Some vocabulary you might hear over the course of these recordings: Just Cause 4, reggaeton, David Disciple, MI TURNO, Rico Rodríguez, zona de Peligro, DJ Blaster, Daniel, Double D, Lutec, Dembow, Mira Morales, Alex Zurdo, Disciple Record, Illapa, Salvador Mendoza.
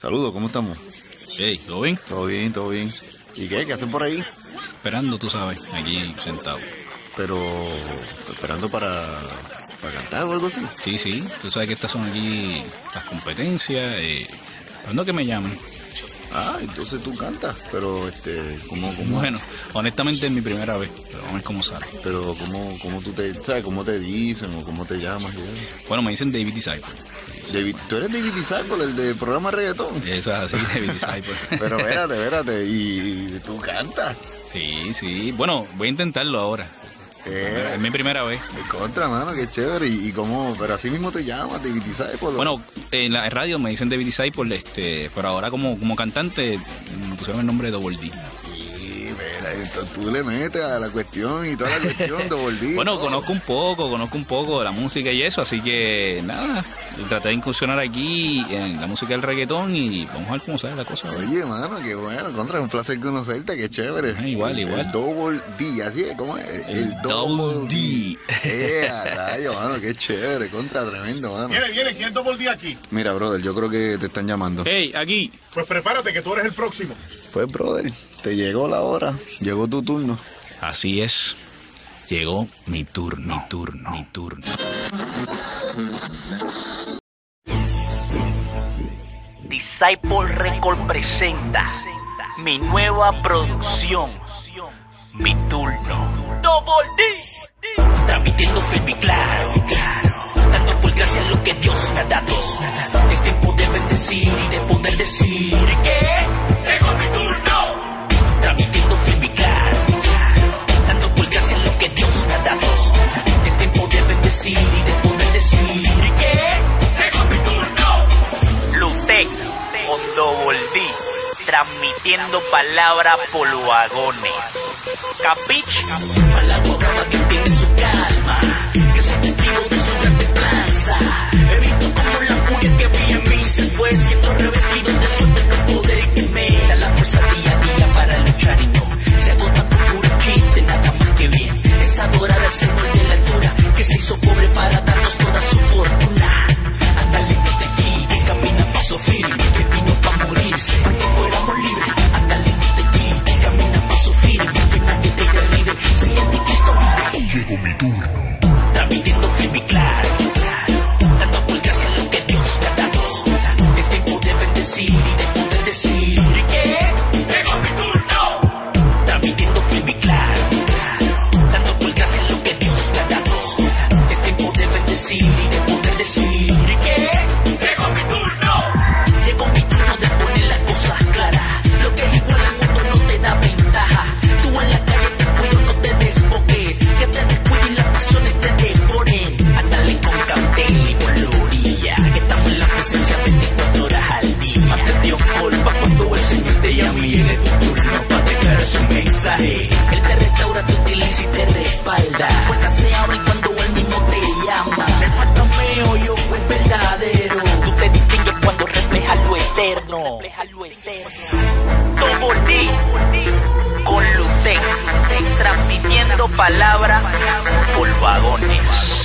Saludos, ¿cómo estamos? Hey, ¿todo bien? Todo bien, todo bien. ¿Y qué? ¿Qué hacen por ahí? Esperando, tú sabes, aquí sentado. Pero, ¿esperando para cantar o algo así? Sí, sí, tú sabes que estas son aquí las competencias, esperando que me llamen. Ah, entonces tú cantas, pero ¿cómo? Bueno, honestamente es mi primera vez, pero vamos a ver cómo sale. Pero ¿cómo tú te, sabes, cómo te dicen o cómo te llamas? Bueno, me dicen David Disciple. ¿Tú eres David Disciple, el de programa reggaetón? Eso es así, David Disciple. Pero espérate, ¿y tú cantas? Sí, bueno, voy a intentarlo ahora. Es mi primera vez. Me contra, mano, qué chévere. ¿Y cómo? Pero así mismo te llamas, David Disciple. Bueno, en la radio me dicen David Disciple, pero ahora como cantante me pusieron el nombre de Double D. Sí, mira, tú le metes a la cuestión y toda la cuestión, Double D. Bueno, conozco un poco de la música y eso, así que nada, traté de incursionar aquí en la música del reggaetón y vamos a ver cómo sale la cosa. Oye, mano, qué bueno, contra, un placer conocerte, qué chévere. Ah, igual. El Double D, así es, ¿cómo es? El Double D. Rayo, mano, qué chévere, contra, tremendo, mano. Viene, ¿quién es Double D aquí? Mira, brother, yo creo que te están llamando. Hey, aquí. Pues prepárate, que tú eres el próximo. Pues, brother, te llegó la hora, llegó tu turno. Así es. Llegó mi turno. Disciple Record presenta mi nueva producción, Mi Turno. Double D. Transmitiendo firme y claro. Tanto por gracia lo que Dios me ha dado. Es tiempo de bendecir y de poder decir que llegó mi turno. Transmitiendo firme y claro. Tanto por gracia lo que Dios me ha dado. Es tiempo de bendecir y de poder decir que llegó mi turno. Lutec. Double D, transmitiendo palabra por vagones. ¿Capich? Para la boca, para que entiende su calma, que soy testigo de su gran templanza. He visto como la furia que brilla en mí se fue siendo revestido de su eterno poder que me da la fuerza día a día para luchar y no se agota por puro chiste, nada más que bien. Es adorar al Señor de la altura que se hizo pobre para darnos toda su fortuna. Anda lejos de aquí, que camina para sufrir, que vino para morirse, para que fuéramos libres. Anda lejos de aquí, que camina para sufrir, que nadie te derribe, si en ti Cristo vive. Llegó mi turno. Transmitiendo firme y claro, dando por gracia lo que Dios me ha dado. Es tiempo de bendecir y de poder decir que llegó mi turno. Transmitiendo firme y claro, dando por gracia lo que Dios me ha dado. Es tiempo de bendecir y de poder decir que él te restaura, te utiliza y te respalda. Puertas se abren cuando él mismo te llama. Me falta un meo, yo fui verdadero. Tú te distingues cuando reflejas lo eterno. Double D con Lutec, transmitiendo palabra por vagones.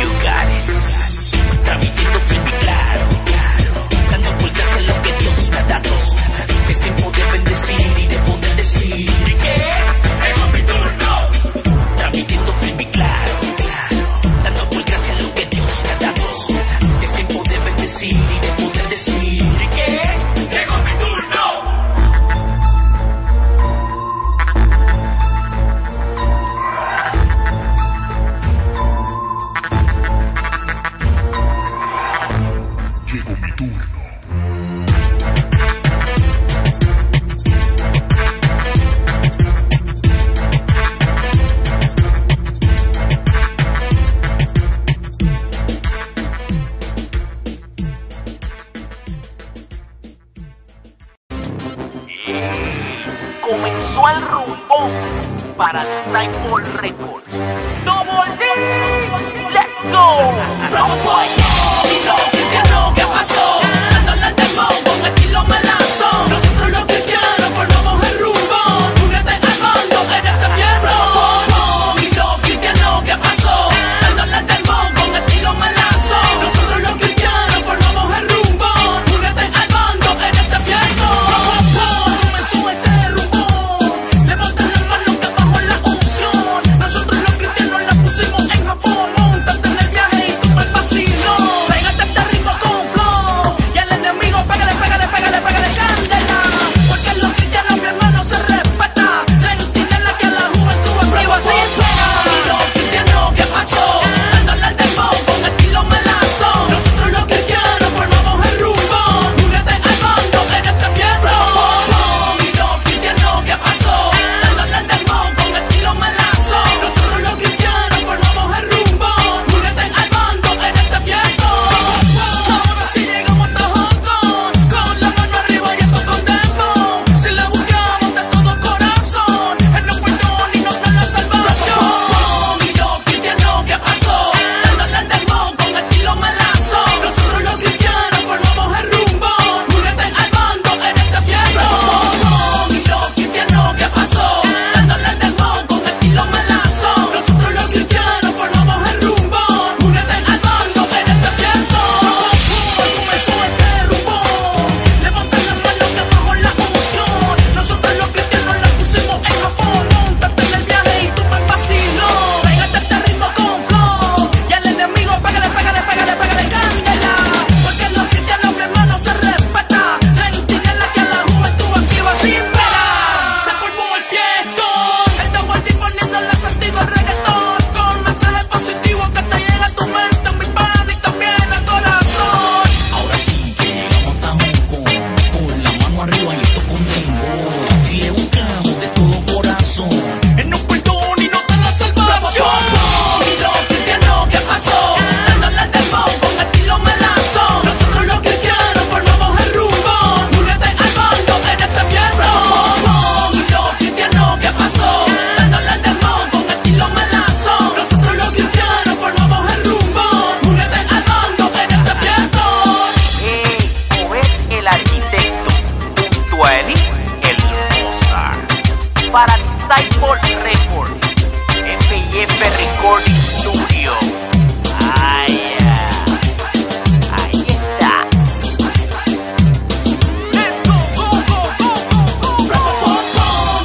You got it. Transmitiendo firme y claro, dando vueltas en lo que Dios me ha dado. Es tiempo de bendecir y de poder decir que llegó mi turno. Transmitiendo firme y claro, dando por gracia lo que Dios me ha dado. Es tiempo de bendecir y de poder decir que llegó mi turno. Llegó mi turno. Para Disciple Record. Double D, let's go. Rompo yo, y lo que te rogue pasó. Dando la demo con estilo malazo. Nosotros los cristianos formamos el rumbo. Únete al bando en este fierro. Rompo yo, y lo cristiano que pasó. Dando la demo con estilo malazo. Nosotros los cristianos formamos el rumbo. Únete al Disciple Record, MI Record Studio. Ay, ahí está. Esto, go.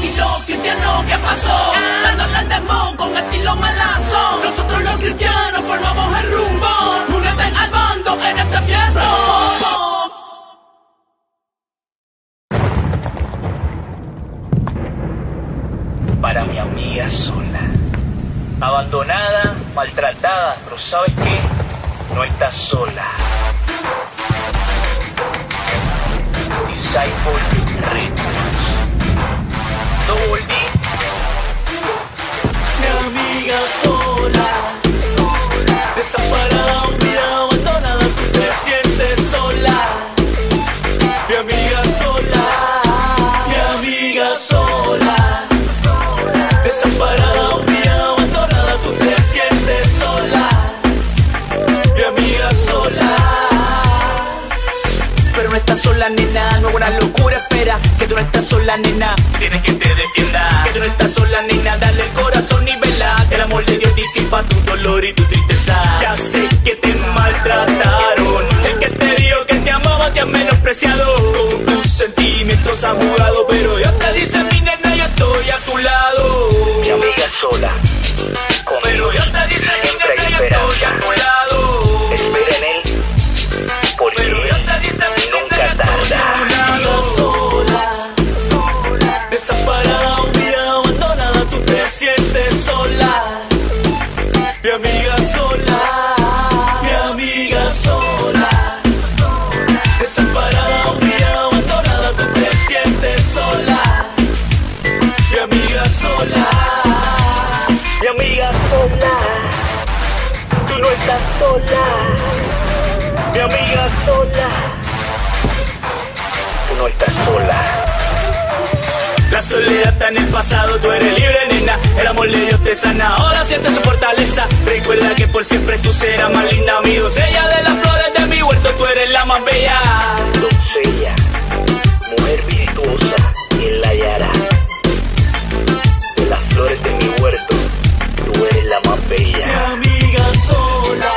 Y los cristianos, ¿qué pasó? Dándole al demo con estilo malazo. Nosotros los cristianos formamos el rumbo. Únete al bando en este fierro. Para mi amiga sola, abandonada, maltratada, pero ¿sabes qué? No estás sola. Disciple Records, Double D. Mi amiga sola, desamparada, hundida, abandonada, tú te sientes sola. Mi amiga sola, mi amiga sola, desamparada, humillada, abandonada, tú te sientes sola. Mi amiga sola. Pero no estás sola, nena, no es una locura, espera. Que tú no estás sola, nena, tienes que te defienda. Que tú no estás sola, nena, dale el corazón y vela. Que el amor de Dios disipa tu dolor y tu tristeza. Ya sé que te maltrataron, el que te dijo que te amaba te ha menospreciado. Con tus sentimientos ha jugado, pero ya te dice mi nena, yo estoy a tu lado. Mi amiga sola, conmigo siempre hay esperanza. Espera en él, porque nunca tarda. Mi amiga sola, desamparada, hundida, abandonada, tú te sientes sola. Mi amiga sola, mi amiga sola, desamparada, hundida, abandonada, tú te sientes sola. Mi amiga sola. Mi amiga sola, tú no estás sola. Mi amiga sola, tú no estás sola. La soledad está en el pasado, tú eres libre, nena. El amor de Dios te sana, ahora siente su fortaleza. Recuerda que por siempre tú serás más linda, mi doncella. De las flores de mi huerto, tú eres la más bella. Doncella, mujer virtuosa, quien la hallará. De las flores de mi huerto, tú eres la más bella. Mi amiga sola,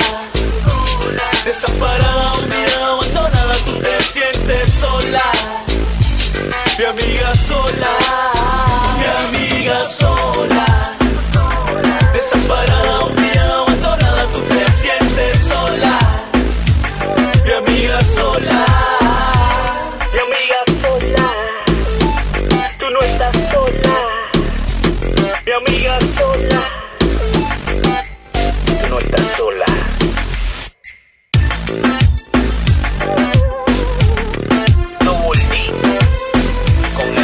desamparada, olvidada, abandonada, tú te sientes sola. Mi amiga sola, mi amiga sola, desamparada, olvidada, abandonada, tú te sientes sola. Mi amiga sola, mi amiga sola, tú no estás sola. Mi amiga sola, tú no estás sola. No volví con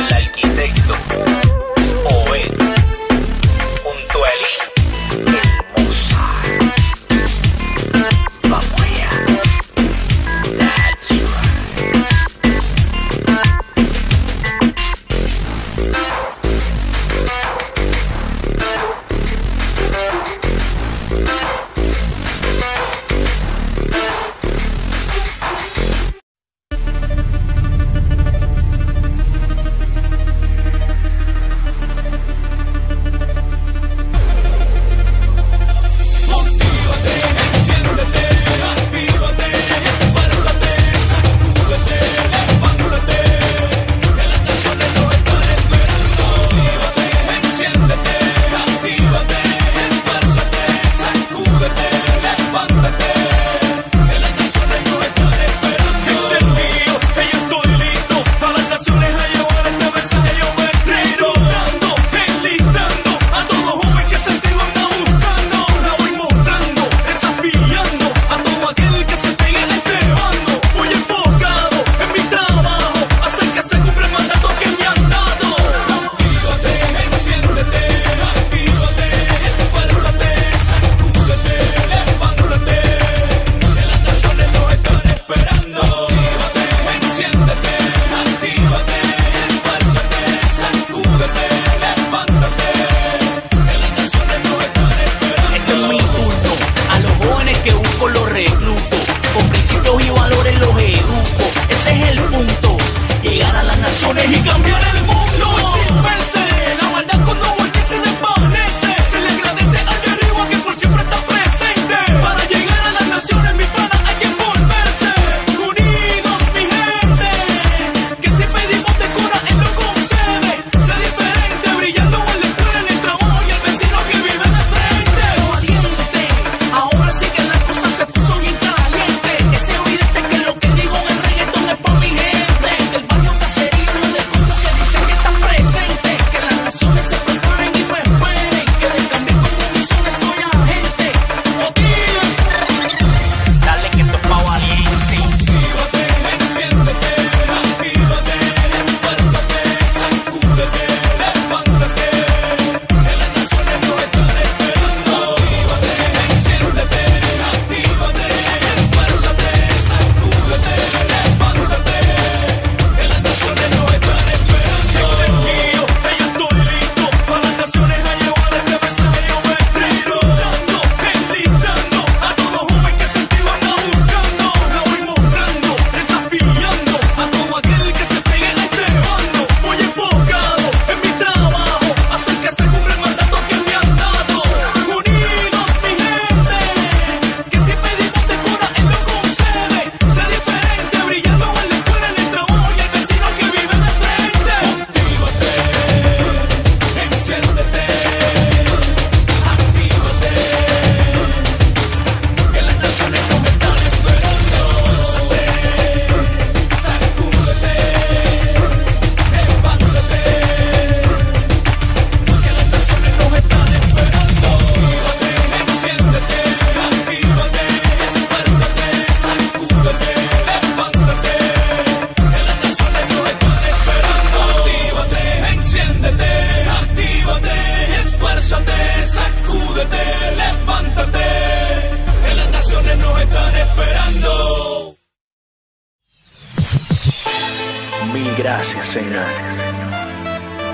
Mil gracias, Señor.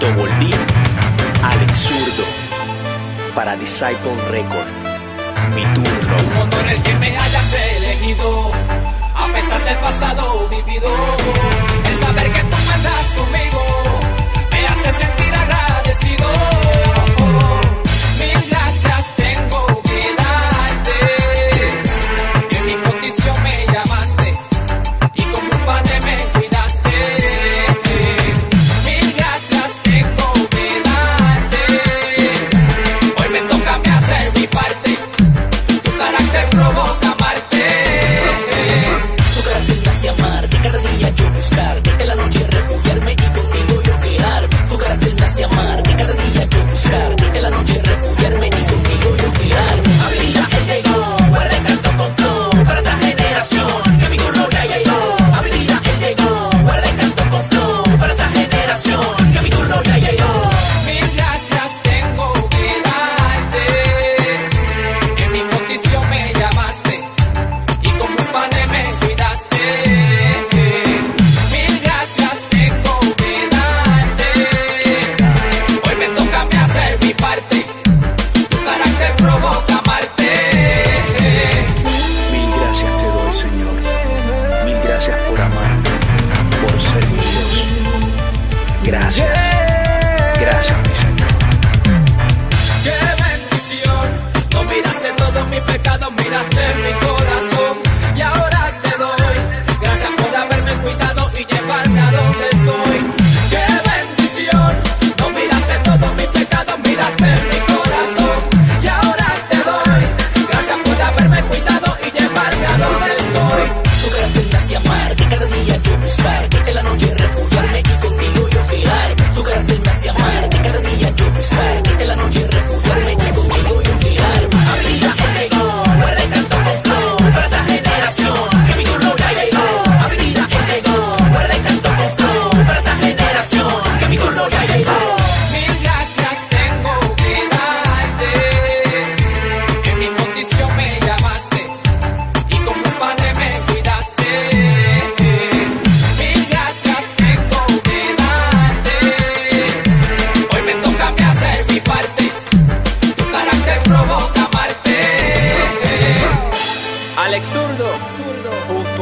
Double D, Alex Zurdo, para Disciple Record. Mi turno. Un mundo en el que me hayas elegido, a pesar del pasado vivido. El saber que tú andas conmigo me hace sentir agradecido. Mil gracias tengo que darte. En mi condición me llamaste y como un padre me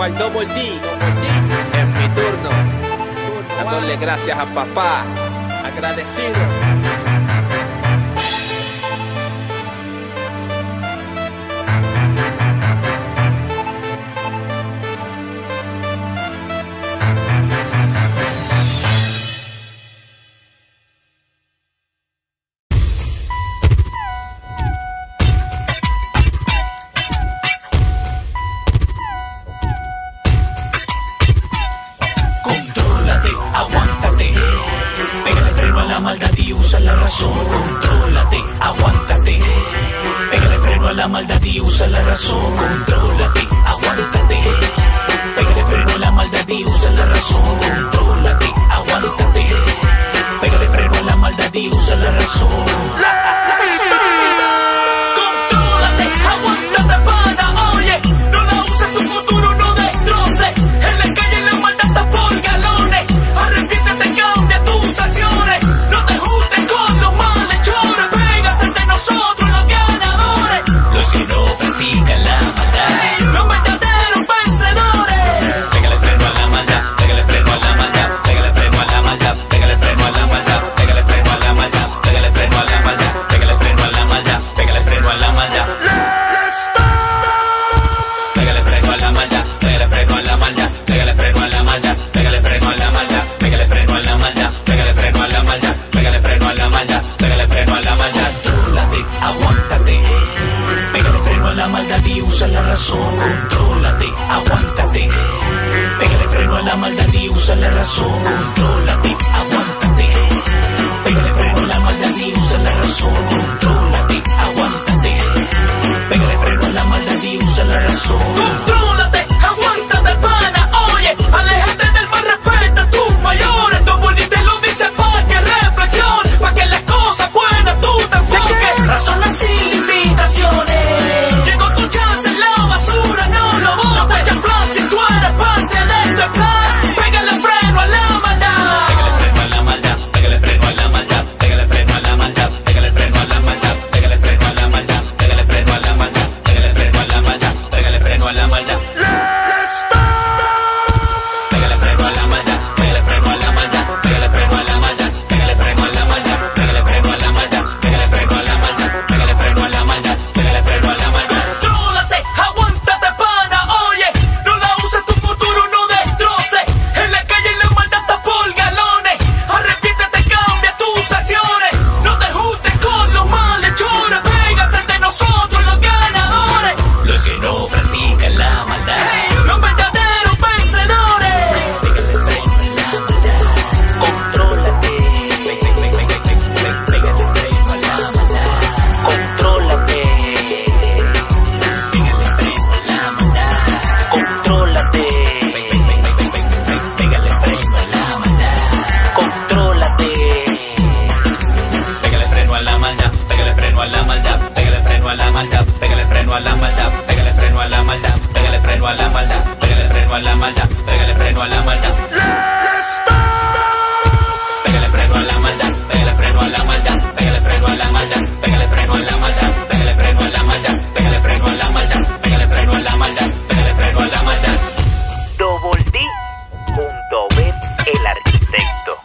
al Double D, es mi turno, dándole gracias a papá, agradecido. Pégale freno a la maldad. a la maldad, pégale freno a la maldad, pégale freno a la maldad. Pégale freno a la maldad, pégale freno a la maldad, pégale freno a la maldad, pégale freno a la maldad, pégale freno a la maldad, pégale freno a la maldad, pégale freno a la maldad, pégale freno a la maldad. Double D. Ved el arquitecto,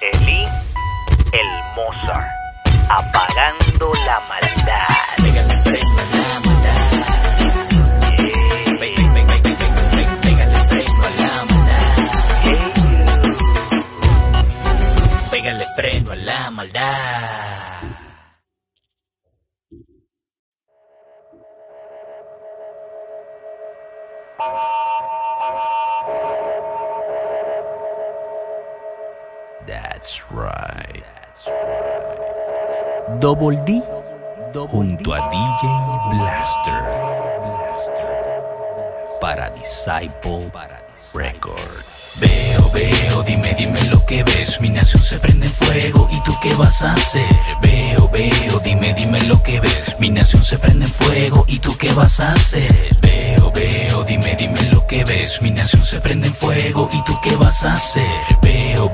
Eli, el Mozart, apagando la maldad. Pégale freno a la maldad. Pégale freno a la maldad. Pégale freno a la maldad. That's right. Double D junto a DJ Blaster para Disciple Record. Veo, dime lo que ves. Mi nación se prende en fuego, ¿y tú qué vas a hacer? Veo, dime lo que ves. Mi nación se prende en fuego, ¿y tú qué vas a hacer? Veo, dime lo que ves. Mi nación se prende en fuego, ¿y tú qué vas a hacer? Veo,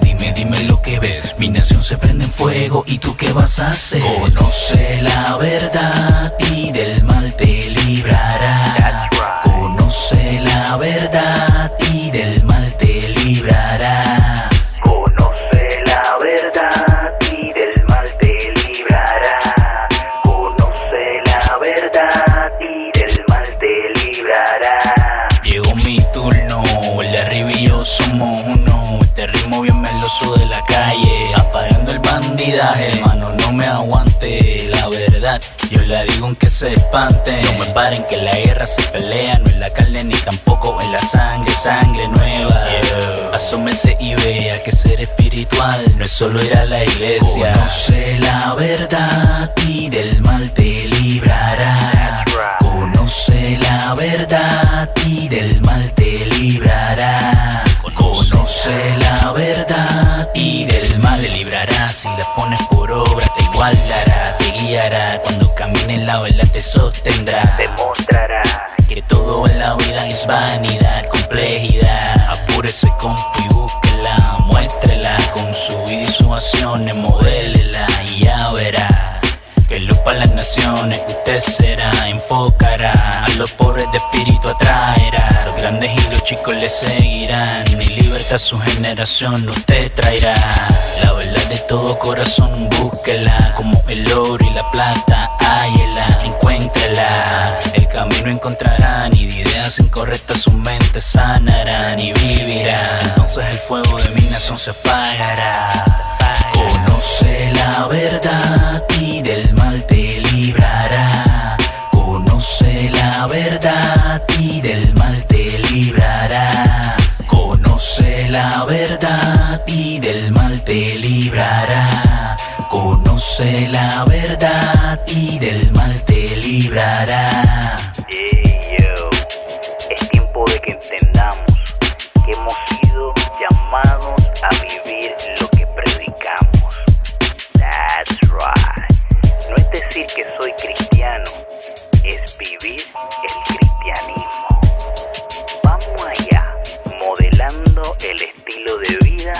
dime lo que ves. Mi nación se prende en fuego, ¿y tú qué vas a hacer? Conoce la verdad y del mal te librará. Conoce la verdad y del mal te librará. Conoce la verdad y del mal te librará. Conoce la verdad y del mal te librará. Llegó mi turno, el de arriba y yo somos uno. Este ritmo bien meloso de la calle, apagando el bandidaje. Hermano, no me aguante, la verdad yo la digo aunque se espanten. No me paren que la guerra se pelea, no en la carne ni tampoco en la sangre. Sangre nueva, yeah. Asómese y vea que ser espiritual no es solo ir a la iglesia. Conoce la verdad y del mal te librará. Conoce la verdad y del mal te librará. Conoce la verdad y del mal te librará. Si la pones por obra te igualará, te guiará. Cuando camines la verdad te sostendrá. Te mostrará que todo en la vida es vanidad, complejidad. Apúrese compi, búsquela, muéstrela. Con su vida y sus acciones modélela y ya verá. Que luz para las naciones usted será, enfocará. A los pobres de espíritu atraerá. Los grandes y los chicos le seguirán. Mi libertad su generación usted traerá. La verdad de todo corazón búsquela. Como el oro y la plata, háyela, encuéntrela. El camino encontrarán y de ideas incorrectas sus mentes sanarán y vivirán. Entonces el fuego de mi nación se apagará. Conoce la verdad y del mal te librará. Conoce la verdad y del mal te librará. Conoce la verdad y del mal te librará. Conoce la verdad y del mal te librará. Hey, yo. Es tiempo de que entendamos que hemos sido llamados a vivir lo que predicamos. That's right. No es decir que soy cristiano, es vivir el cristianismo. Vamos allá, modelando el estilo de vida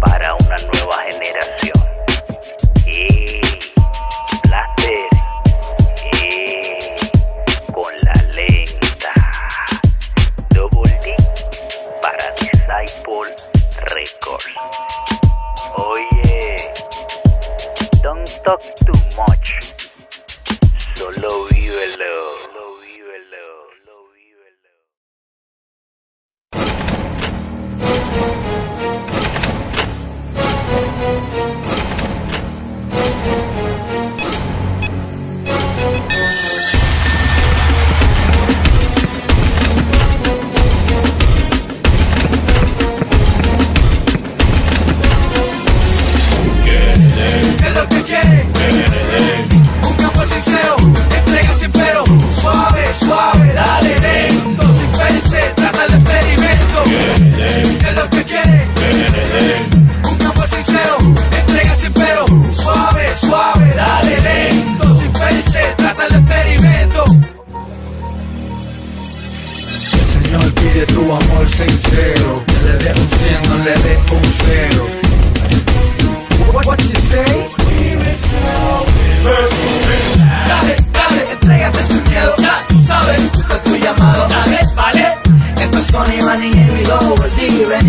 para una nueva generación. Y placer, y con la lenta. Double D para Disciple Records. Oye, don't talk too much, solo vívelo. Entrega sin pero.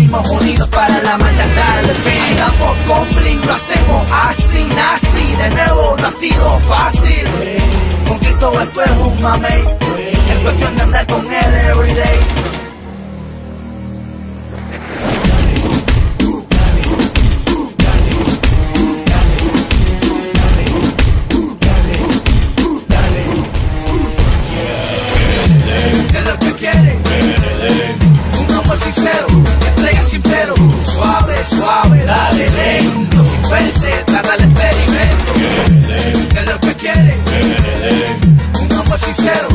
seguimos unidos para la maldad al fin. Tampoco bling, lo hacemos así, nazi. De nuevo no ha sido fácil. Con Cristo esto es un mame. Es cuestión de andar con él everyday. Sincero, entrega sin pero, suave, suave, dale lento, sin verse, trata el experimento, que es lo que quiere, un amor sincero,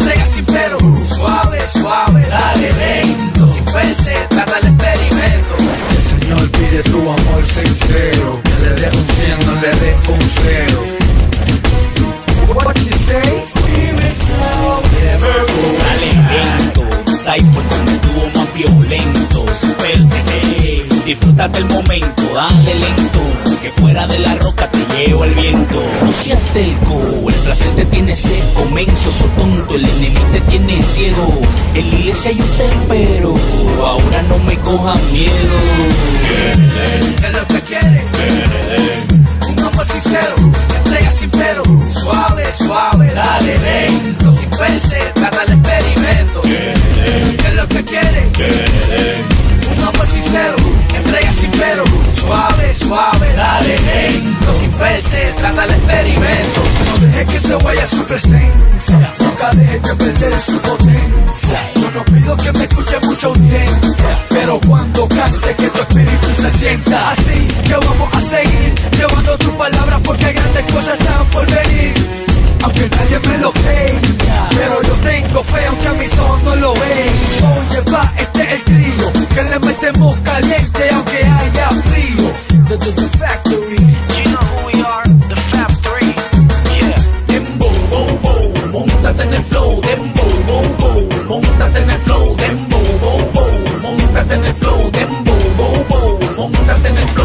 entrega sin pero, suave, suave, dale lento, sin verse, trata el experimento. El Señor pide tu amor sincero, que le dé un 100, no le dé un cero. What you say? Spirit flow, never go. Dale lento, Disciple con el dúo más violento, persevere, disfrútate el momento, dale lento, que fuera de la roca te lleva el viento. No seas telco, el placer te tiene seco, menso, so tonto, el enemigo te tiene ciego. En la iglesia yo te espero, ahora no me cojas miedo. Quiere, es lo que quiere, un amor sincero, entrega sin pero, suave, suave, dale lento, sin verse, trata el experimento. Un amor sincero, entrega sin pero, suave, suave, dale lento, sin verse, trata el experimento. No dejes que se vaya su presencia, nunca dejes de perder su potencia. Yo no pido que me escuche mucha audiencia, pero cuando cante que tu espíritu se sienta así, que vamos a seguir llevando tus palabras porque grandes cosas están por venir. Aunque nadie me lo creía, pero yo tengo fe aunque a mi son no lo ven. Oye va, este es el trío, que le metemos caliente aunque haya frío. The Factory, you know who we are, The Fab 3, yeah. Dembow, bow, bow, móntate en el flow. Dembow, bow, bow, móntate en el flow. Dembow, bow, bow, móntate en el flow. Dembow, bow, bow, móntate en el flow.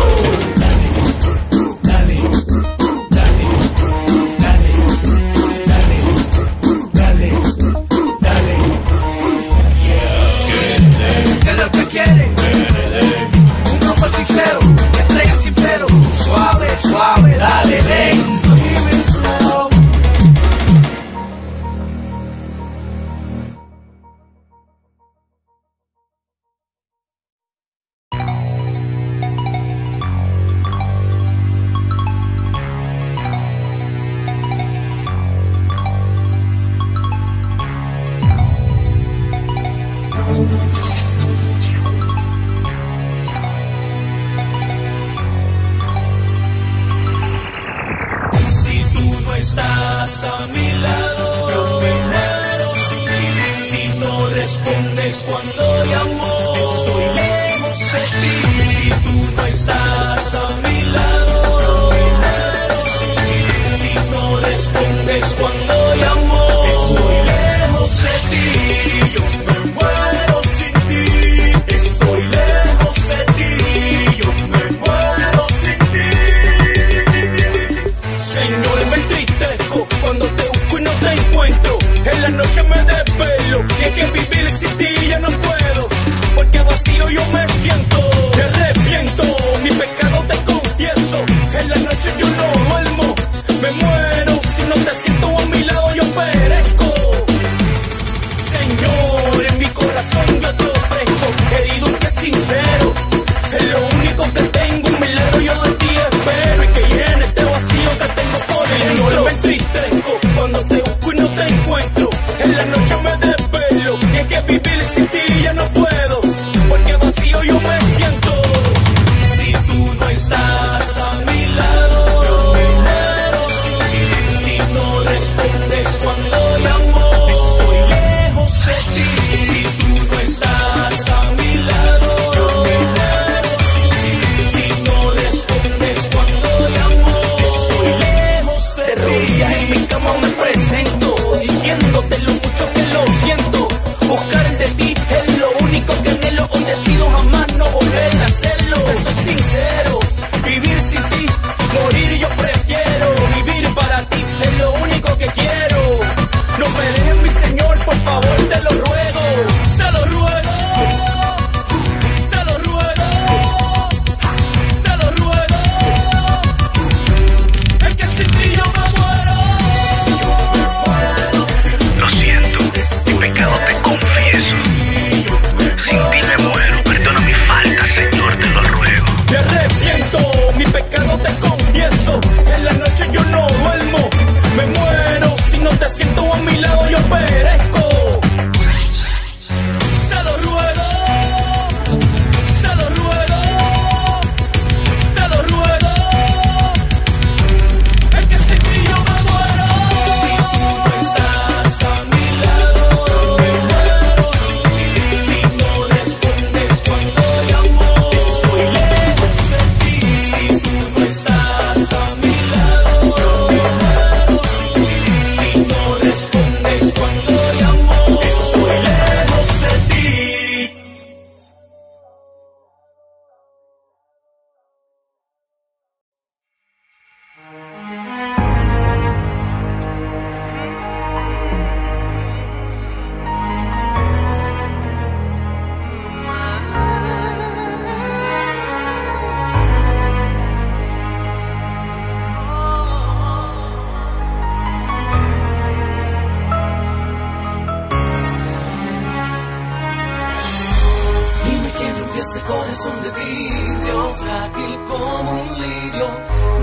ese corazón de vidrio, frágil como un lirio.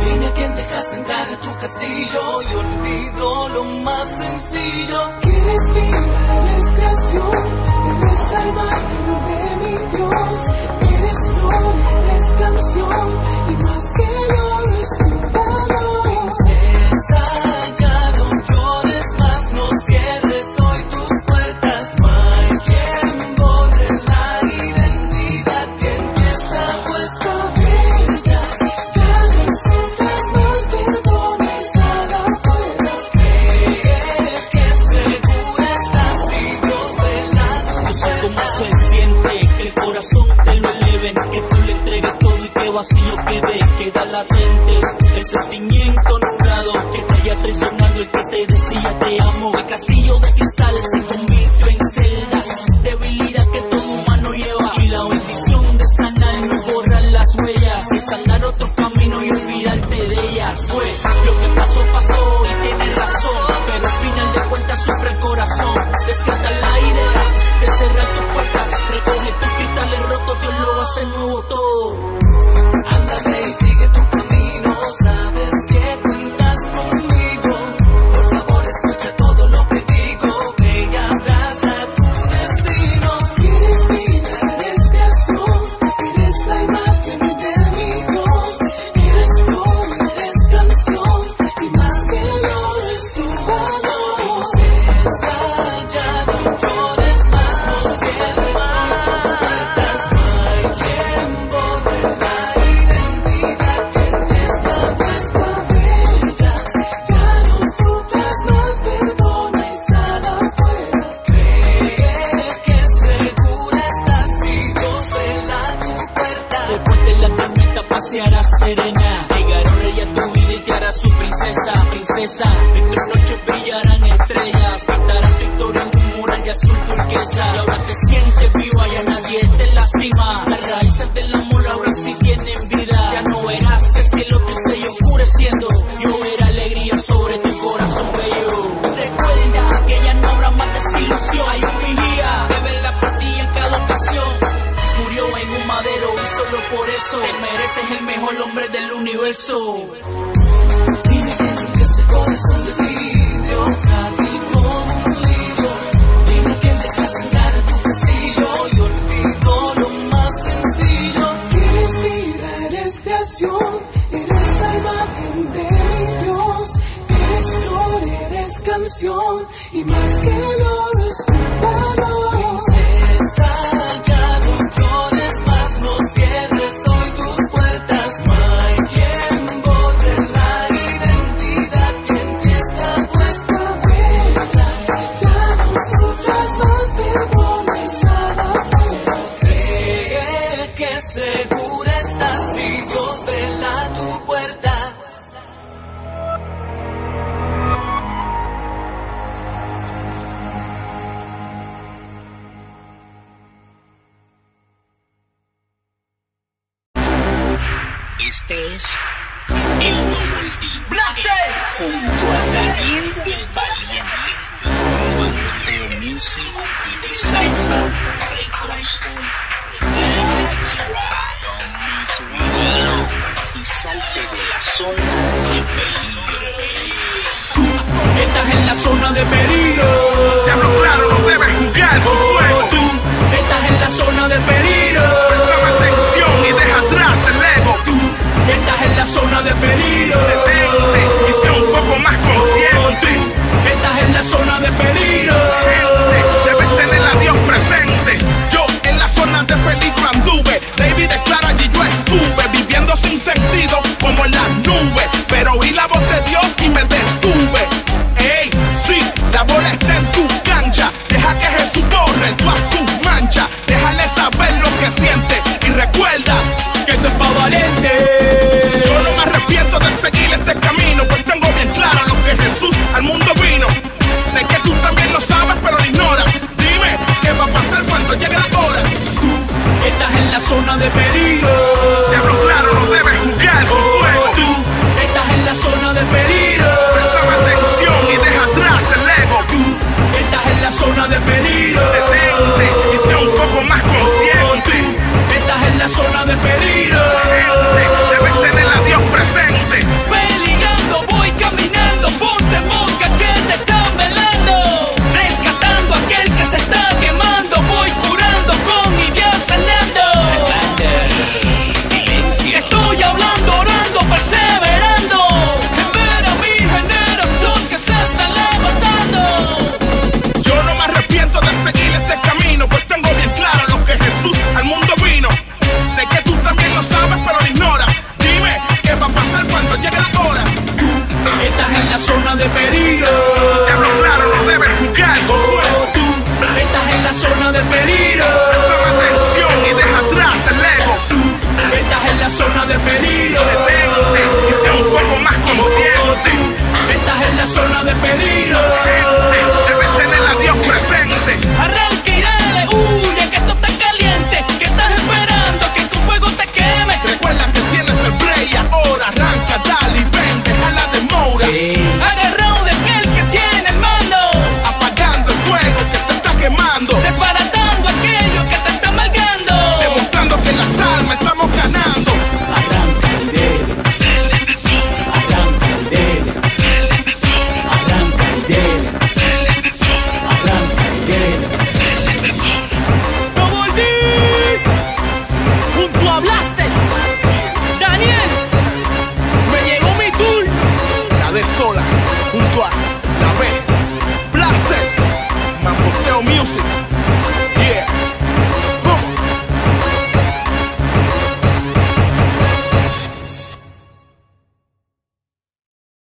Niña, ¿quién dejaste entrar a tu castillo? Y olvido lo más sencillo. Quieres vibrar es creación en esa imagen de mi Dios. Eres flor, eres canción y más que yo eres tu valor. Princesa, vacío que ve, queda latente el sentimiento nublado que te haya traicionado, el que te decía te amo. El castillo de cristal se convirtió en celdas, debilidad que todo humano lleva, y la bendición de sanar no es borrar las huellas, es sanar otro camino y olvidarte de ellas. Fue lo que pasó, pasó y tienes razón, pero al final de cuentas sufre el corazón. Descarta la idea de cerrar tus puertas, recoge tus cristales rotos, Dios lo hace nuevo todo. Detente y sea un poco más consciente. Estás en la zona de peligro. Debes tener a Dios presente. Peligando, voy caminando, ponte mosca que te están velando. Rescatando a aquel que se está quemando, voy curando con mi Dios sanando. Silencio. Estoy hablando, orando, perseverando. Espera mi generación que se está levantando. Yo no me arrepiento de seguir este camino, pues tengo bien claro lo que Jesús al mundo vino. Sé que tú también lo sabes, pero lo ignoras. Dime, ¿qué va a pasar cuando llegue la hora? Estás en la zona de peligro. Te hablo claro, no debes juzgar. Tú estás en la zona de peligro. Toma atención y deja atrás el ego. Tú estás en la zona de peligro. Detente y sea un poco más consciente. Estás en la zona de peligro. Debes tener a Dios presente. Arranca y dale, huye, que esto está caliente. Que estás esperando que con fuego te queme. Recuerda que tienes el play ahora. Arranca, dale y ven, deja la demora. Agarrado de aquel que tiene el mando. Apagando el fuego que te está quemando. Desbaratando aquello que te está malgando. Demostrando que las almas estamos ganando. Arranca y dele, se les sube. Arranca y dele, se les sube. Arranca y dele, se les sube. Arranca y dele, se les sube. Double D, junto a Blaster, Daniel.